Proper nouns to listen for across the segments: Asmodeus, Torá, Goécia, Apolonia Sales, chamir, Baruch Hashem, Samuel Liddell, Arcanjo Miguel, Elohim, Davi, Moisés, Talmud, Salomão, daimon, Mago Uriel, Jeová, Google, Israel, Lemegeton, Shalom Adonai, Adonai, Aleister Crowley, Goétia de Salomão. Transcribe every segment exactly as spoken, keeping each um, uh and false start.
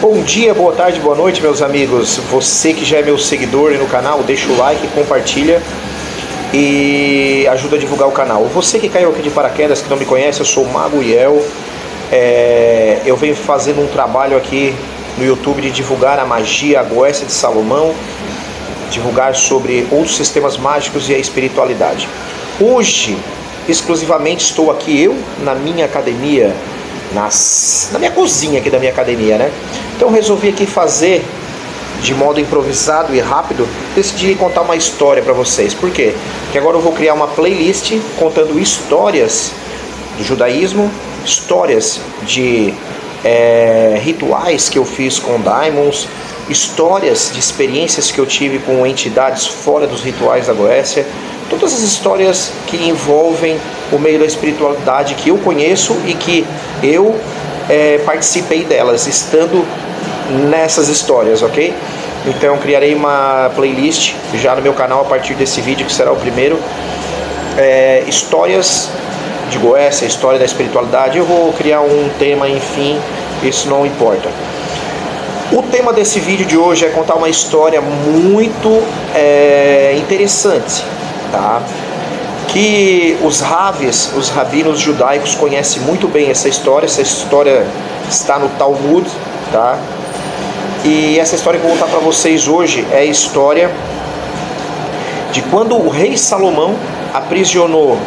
Bom dia, boa tarde, boa noite, meus amigos. Você que já é meu seguidor no canal, deixa o like, compartilha e ajuda a divulgar o canal. Você que caiu aqui de paraquedas, que não me conhece, eu sou o Mago Uriel. É, eu venho fazendo um trabalho aqui no YouTube de divulgar a magia, a Goétia de Salomão, divulgar sobre outros sistemas mágicos e a espiritualidade. Hoje, exclusivamente, estou aqui eu na minha academia, Nas, na minha cozinha aqui da minha academia, né? Então resolvi aqui fazer de modo improvisado e rápido. Decidi contar uma história para vocês. Por quê? Porque agora eu vou criar uma playlist contando histórias do judaísmo, histórias de é, rituais que eu fiz com daimons, histórias de experiências que eu tive com entidades fora dos rituais da Goécia. Todas as histórias que envolvem o meio da espiritualidade que eu conheço e que eu é, participei delas, estando nessas histórias, ok? Então criarei uma playlist já no meu canal a partir desse vídeo, que será o primeiro. É, histórias de Goécia, história da espiritualidade. Eu vou criar um tema, enfim, isso não importa. O tema desse vídeo de hoje é contar uma história muito é, interessante, tá? Que os raves, os rabinos judaicos, conhecem muito bem essa história. Essa história está no Talmud, tá? E essa história que eu vou contar para vocês hoje é a história de quando o rei Salomão aprisionou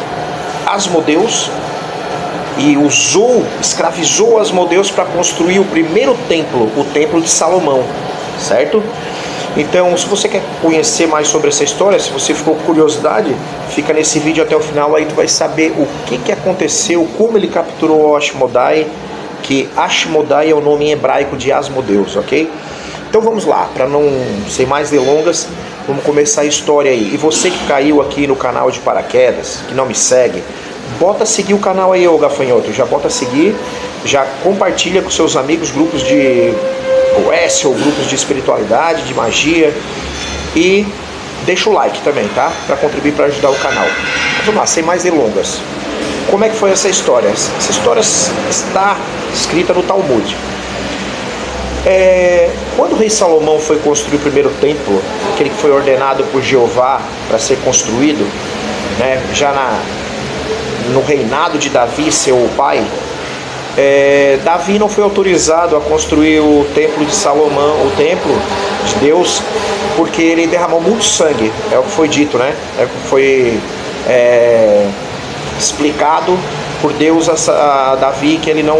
Asmodeus e usou, escravizou Asmodeus para construir o primeiro templo, o templo de Salomão, certo? Então, se você quer conhecer mais sobre essa história, se você ficou com curiosidade, fica nesse vídeo até o final, aí tu vai saber o que, que aconteceu, como ele capturou Ashmedai, que Ashmedai é o nome em hebraico de Asmodeus, ok? Então vamos lá, para não ser mais delongas, vamos começar a história aí. E você que caiu aqui no canal de paraquedas, que não me segue, bota seguir o canal aí, ô gafanhoto, já bota seguir, já compartilha com seus amigos, grupos de Goécia ou grupos de espiritualidade, de magia, e deixa o like também, tá? Para contribuir, para ajudar o canal. Mas vamos lá, sem mais delongas. Como é que foi essa história? Essa história está escrita no Talmud. É, quando o rei Salomão foi construir o primeiro templo, aquele que foi ordenado por Jeová para ser construído, né, já na no reinado de Davi, seu pai, é, Davi não foi autorizado a construir o templo de Salomão, o templo de Deus, porque ele derramou muito sangue, é o que foi dito, né? É o que foi é, explicado por Deus a, a Davi, que ele não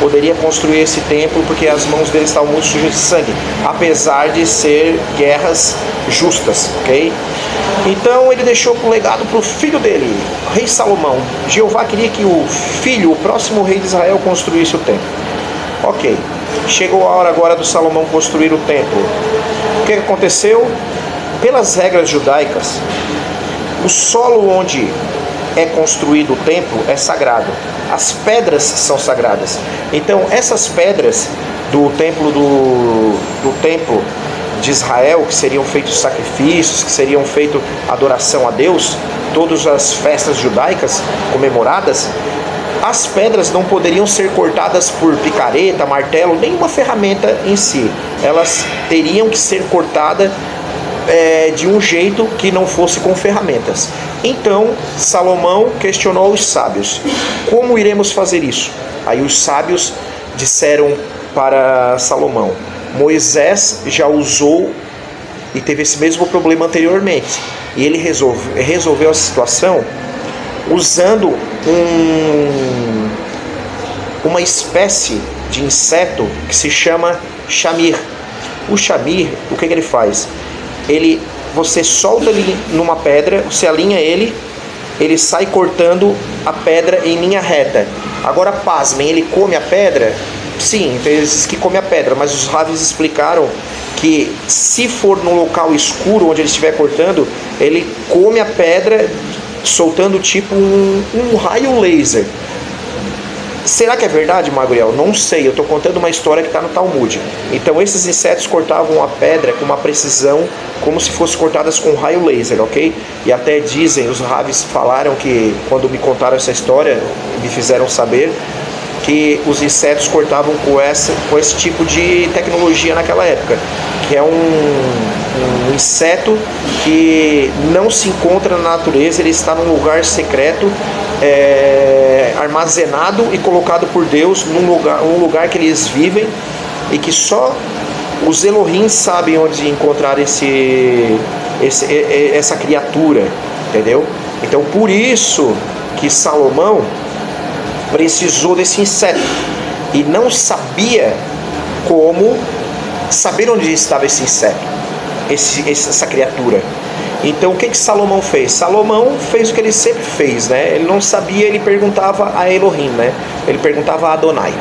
poderia construir esse templo porque as mãos dele estavam muito sujas de sangue, apesar de ser guerras justas, ok? Então ele deixou um legado para o filho dele, rei Salomão. Jeová queria que o filho, o próximo rei de Israel, construísse o templo. Ok, chegou a hora agora do Salomão construir o templo. O que aconteceu? Pelas regras judaicas, o solo onde é construído o templo é sagrado. As pedras são sagradas. Então essas pedras do templo do, do templo de Israel, que seriam feitos sacrifícios, que seriam feito adoração a Deus, todas as festas judaicas comemoradas, as pedras não poderiam ser cortadas por picareta, martelo, nenhuma ferramenta em si. Elas teriam que ser cortadas É, de um jeito que não fosse com ferramentas. Então Salomão questionou os sábios: como iremos fazer isso? Aí os sábios disseram para Salomão: Moisés já usou e teve esse mesmo problema anteriormente, e ele resolve, resolveu a situação usando um, uma espécie de inseto que se chama chamir. O chamir, o que, que ele faz? Ele, você solta ele numa pedra, você alinha ele, ele sai cortando a pedra em linha reta. Agora, pasmem, ele come a pedra? Sim, tem vezes que come a pedra, mas os raves explicaram que se for num local escuro onde ele estiver cortando, ele come a pedra soltando tipo um, um raio laser. Será que é verdade, Mago Uriel? Não sei, eu estou contando uma história que está no Talmud. Então esses insetos cortavam a pedra com uma precisão, como se fossem cortadas com raio laser, ok? E até dizem, os raves falaram que, quando me contaram essa história, me fizeram saber, que os insetos cortavam com, essa, com esse tipo de tecnologia naquela época, que é um, um inseto que não se encontra na natureza, ele está num lugar secreto, é, armazenado e colocado por Deus num lugar, um lugar que eles vivem e que só os Elohim sabem onde encontrar esse, esse, essa criatura, entendeu? Então por isso que Salomão precisou desse inseto e não sabia como saber onde estava esse inseto, esse, essa criatura. Então o que que Salomão fez? Salomão fez o que ele sempre fez, né? Ele não sabia, ele perguntava a Elohim, né? Ele perguntava a Adonai.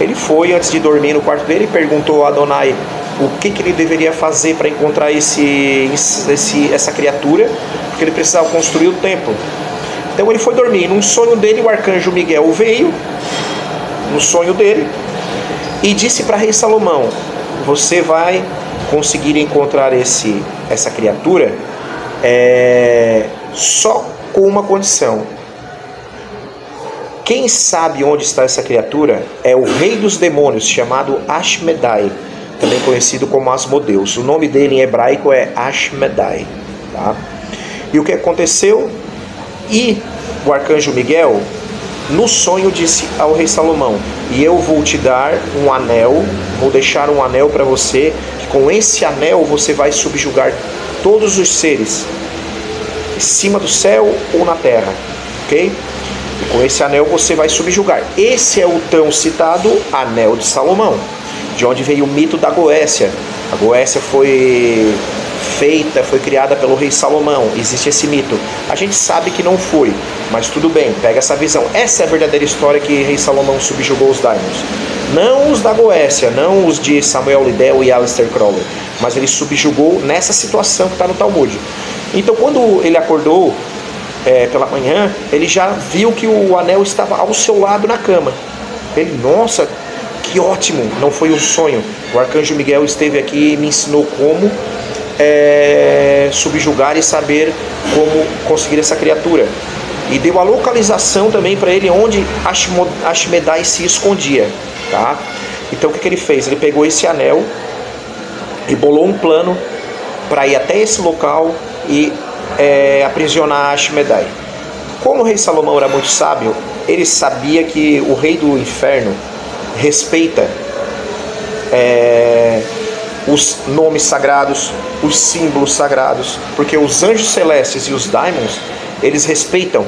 Ele foi, antes de dormir no quarto dele, perguntou a Adonai o que que ele deveria fazer para encontrar esse, esse, essa criatura, porque ele precisava construir o templo. Então ele foi dormir, num sonho dele o arcanjo Miguel veio, no sonho dele, e disse para rei Salomão: você vai conseguir encontrar esse, essa criatura é, só com uma condição. Quem sabe onde está essa criatura é o rei dos demônios, chamado Ashmedai, também conhecido como Asmodeus. O nome dele em hebraico é Ashmedai, tá? E o que aconteceu? E o arcanjo Miguel, no sonho, disse ao rei Salomão: e eu vou te dar um anel, vou deixar um anel para você, que com esse anel você vai subjugar todos os seres, em cima do céu ou na terra, ok? E com esse anel você vai subjugar. Esse é o tão citado anel de Salomão, de onde veio o mito da Goécia. A Goécia foi... feita, foi criada pelo rei Salomão. Existe esse mito. A gente sabe que não foi, mas tudo bem, pega essa visão. Essa é a verdadeira história que rei Salomão subjugou os daimons. Não os da Goécia, não os de Samuel Liddell e Aleister Crowley, mas ele subjugou nessa situação que está no Talmud. Então quando ele acordou é, pela manhã, ele já viu que o anel estava ao seu lado na cama. Ele, nossa, que ótimo, não foi um sonho. O arcanjo Miguel esteve aqui e me ensinou como É, subjugar e saber como conseguir essa criatura, e deu a localização também para ele onde Ashmedai se escondia, tá? Então o que que ele fez? Ele pegou esse anel e bolou um plano para ir até esse local e é, aprisionar Ashmedai. Como o rei Salomão era muito sábio, ele sabia que o rei do inferno respeita é, os nomes sagrados, os símbolos sagrados, porque os anjos celestes e os daimons, eles respeitam,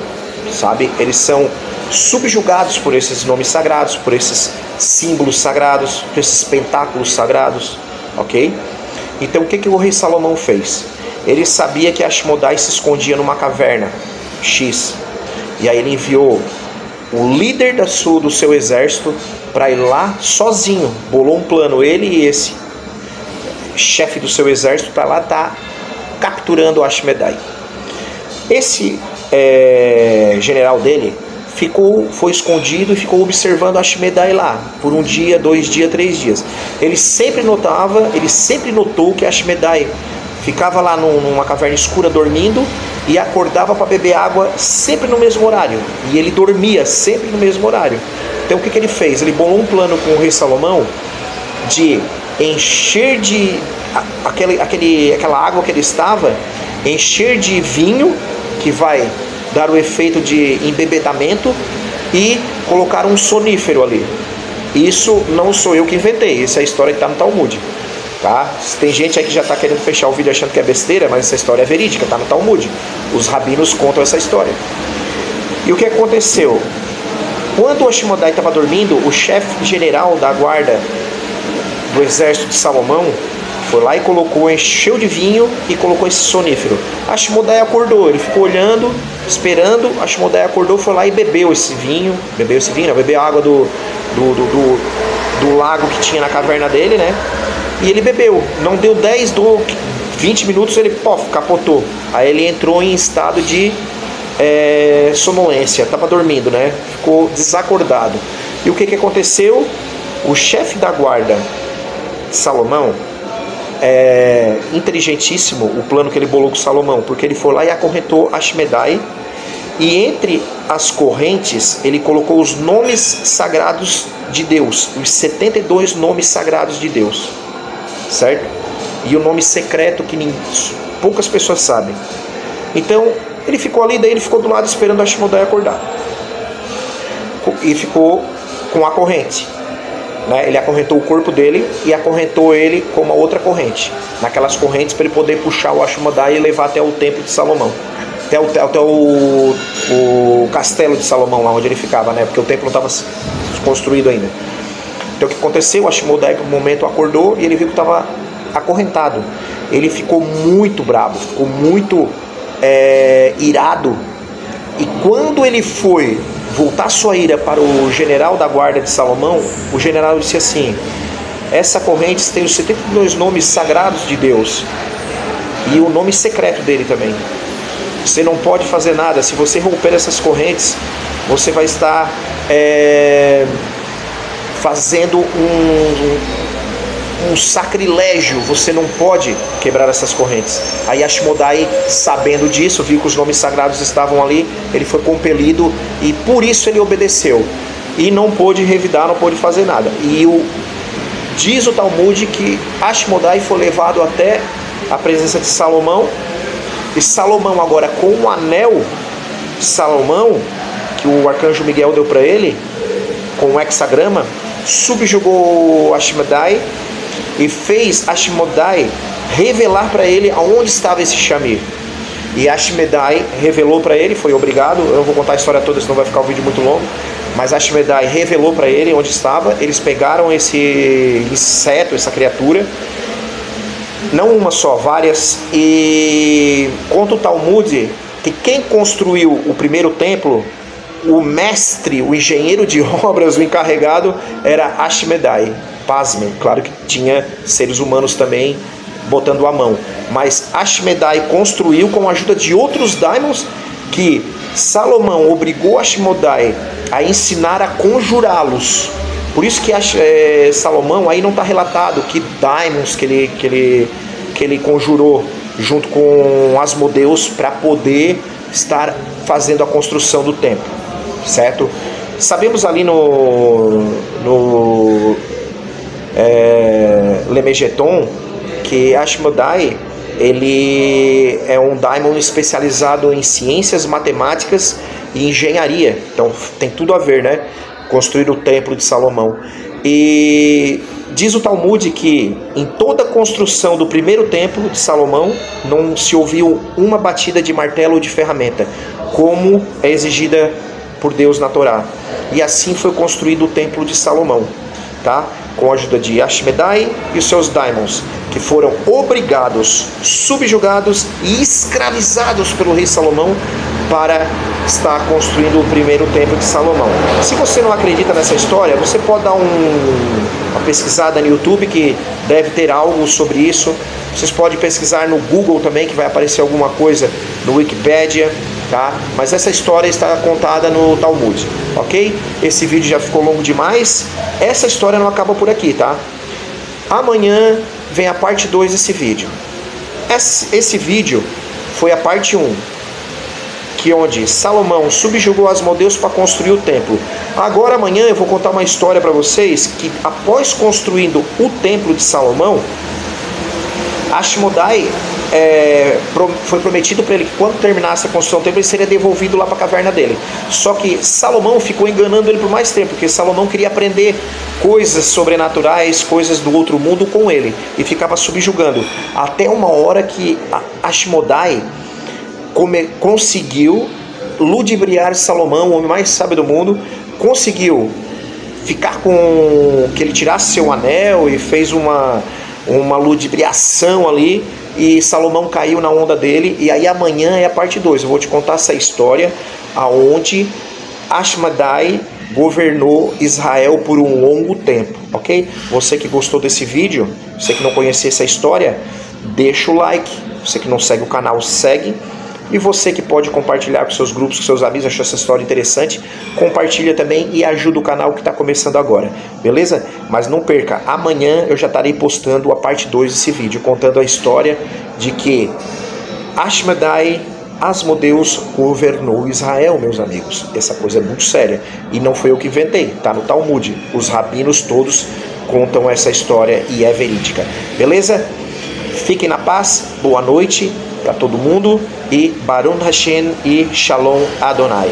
sabe? Eles são subjugados por esses nomes sagrados, por esses símbolos sagrados, por esses pentáculos sagrados, ok? Então o que que o rei Salomão fez? Ele sabia que Ashmedai se escondia numa caverna X, e aí ele enviou o líder da sua, do seu exército para ir lá sozinho. Bolou um plano, ele e esse chefe do seu exército, para lá estar capturando Ashmedai. Esse é, general dele ficou, foi escondido e ficou observando Ashmedai lá por um dia, dois dias, três dias. Ele sempre notava, ele sempre notou que Ashmedai ficava lá num, numa caverna escura dormindo e acordava para beber água sempre no mesmo horário. E ele dormia sempre no mesmo horário. Então o que que ele fez? Ele bolou um plano com o rei Salomão de encher de aquele, aquele, aquela água que ele estava, encher de vinho, que vai dar o efeito de embebedamento, e colocar um sonífero ali. Isso não sou eu que inventei, essa é a história que está no Talmud, tá? Tem gente aí que já está querendo fechar o vídeo achando que é besteira, mas essa história é verídica, está no Talmud. Os rabinos contam essa história. E o que aconteceu? Quando Ashmedai estava dormindo, o chefe general da guarda do exército de Salomão foi lá e colocou, encheu de vinho e colocou esse sonífero. Ashmedai acordou, ele ficou olhando, esperando. Ashmedai acordou, foi lá e bebeu esse vinho, bebeu esse vinho, não, bebeu a água do do, do, do do lago que tinha na caverna dele, né? E ele bebeu, não deu dez, deu vinte minutos, ele pof, capotou. Aí ele entrou em estado de é, sonolência, estava dormindo, né? Ficou desacordado. E o que, que aconteceu? O chefe da guarda, Salomão, é inteligentíssimo o plano que ele bolou com Salomão, porque ele foi lá e acorrentou Ashmedai, e entre as correntes ele colocou os nomes sagrados de Deus, os setenta e dois nomes sagrados de Deus, certo? E o nome secreto que ninguém, poucas pessoas sabem. Então ele ficou ali, daí ele ficou do lado esperando Ashmedai acordar, e ficou com a corrente, né? Ele acorrentou o corpo dele e acorrentou ele com uma outra corrente, naquelas correntes para ele poder puxar o Ashmedai e levar até o templo de Salomão, até o, até o, o castelo de Salomão, lá onde ele ficava, né? Porque o templo não estava construído ainda. Então o que aconteceu? O Ashmedai, por um momento, acordou e ele viu que estava acorrentado. Ele ficou muito bravo, ficou muito é, irado. E quando ele foi voltar sua ira para o general da guarda de Salomão, o general disse assim: essa corrente tem os setenta e dois nomes sagrados de Deus e o nome secreto dele também. Você não pode fazer nada. Se você romper essas correntes, você vai estar é, fazendo um, um, um sacrilégio. Você não pode quebrar essas correntes. Aí Ashmedai, sabendo disso, viu que os nomes sagrados estavam ali. Ele foi compelido e por isso ele obedeceu. E não pôde revidar, não pôde fazer nada. E o, diz o Talmud que Ashmedai foi levado até a presença de Salomão. E Salomão agora, com o anel Salomão, que o Arcanjo Miguel deu para ele, com o hexagrama, subjugou Ashmedai e fez Ashmedai revelar para ele aonde estava esse chamir. E Ashmedai revelou para ele, foi obrigado, eu não vou contar a história toda, senão vai ficar um vídeo muito longo, mas Ashmedai revelou para ele onde estava. Eles pegaram esse inseto, essa criatura, não uma só, várias. E conta o Talmud que quem construiu o primeiro templo, o mestre, o engenheiro de obras, o encarregado, era Ashmedai. Pasmem, claro que tinha seres humanos também botando a mão, mas Ashmedai construiu com a ajuda de outros daimons, que Salomão obrigou Ashmedai a ensinar a conjurá-los. Por isso que é, Salomão aí não está relatado que daimons que ele, que, ele, que ele conjurou junto com Asmodeus para poder estar fazendo a construção do templo, certo? Sabemos ali no, no é, Lemegeton que Ashmedai, ele é um daimon especializado em ciências, matemáticas e engenharia. Então tem tudo a ver, né? Construir o templo de Salomão. E diz o Talmud que em toda a construção do primeiro templo de Salomão não se ouviu uma batida de martelo ou de ferramenta, como é exigida por Deus na Torá. E assim foi construído o templo de Salomão, tá? Com a ajuda de Ashmedai e os seus daimons, que foram obrigados, subjugados e escravizados pelo rei Salomão para estar construindo o primeiro templo de Salomão. Se você não acredita nessa história, você pode dar um, uma pesquisada no YouTube, que deve ter algo sobre isso. Vocês podem pesquisar no Google também, que vai aparecer alguma coisa no Wikipedia, tá? Mas essa história está contada no Talmud, ok? Esse vídeo já ficou longo demais. Essa história não acaba por aqui, tá? Amanhã vem a parte dois desse vídeo. Esse, esse vídeo foi a parte um, que onde Salomão subjugou Asmodeus para construir o templo. Agora amanhã eu vou contar uma história para vocês que, após construindo o templo de Salomão, Ashmedai é, foi prometido para ele que, quando terminasse a construção do templo, ele seria devolvido lá para a caverna dele. Só que Salomão ficou enganando ele por mais tempo, porque Salomão queria aprender coisas sobrenaturais, coisas do outro mundo com ele, e ficava subjugando, até uma hora que Ashmedai conseguiu ludibriar Salomão, o homem mais sábio do mundo, conseguiu ficar com que ele tirasse seu anel e fez uma, uma ludibriação ali, e Salomão caiu na onda dele. E aí amanhã é a parte dois, eu vou te contar essa história aonde Ashmedai governou Israel por um longo tempo, ok? Você que gostou desse vídeo, você que não conhecia essa história, deixa o like. Você que não segue o canal, segue. E você que pode compartilhar com seus grupos, com seus amigos, achou essa história interessante, compartilha também e ajuda o canal que está começando agora, beleza? Mas não perca, amanhã eu já estarei postando a parte dois desse vídeo, contando a história de que Ashmedai, Asmodeus, governou Israel, meus amigos. Essa coisa é muito séria e não foi eu que inventei, tá no Talmud. Os rabinos todos contam essa história e é verídica, beleza? Fiquem na paz, boa noite para todo mundo, e Baruch Hashem e Shalom Adonai.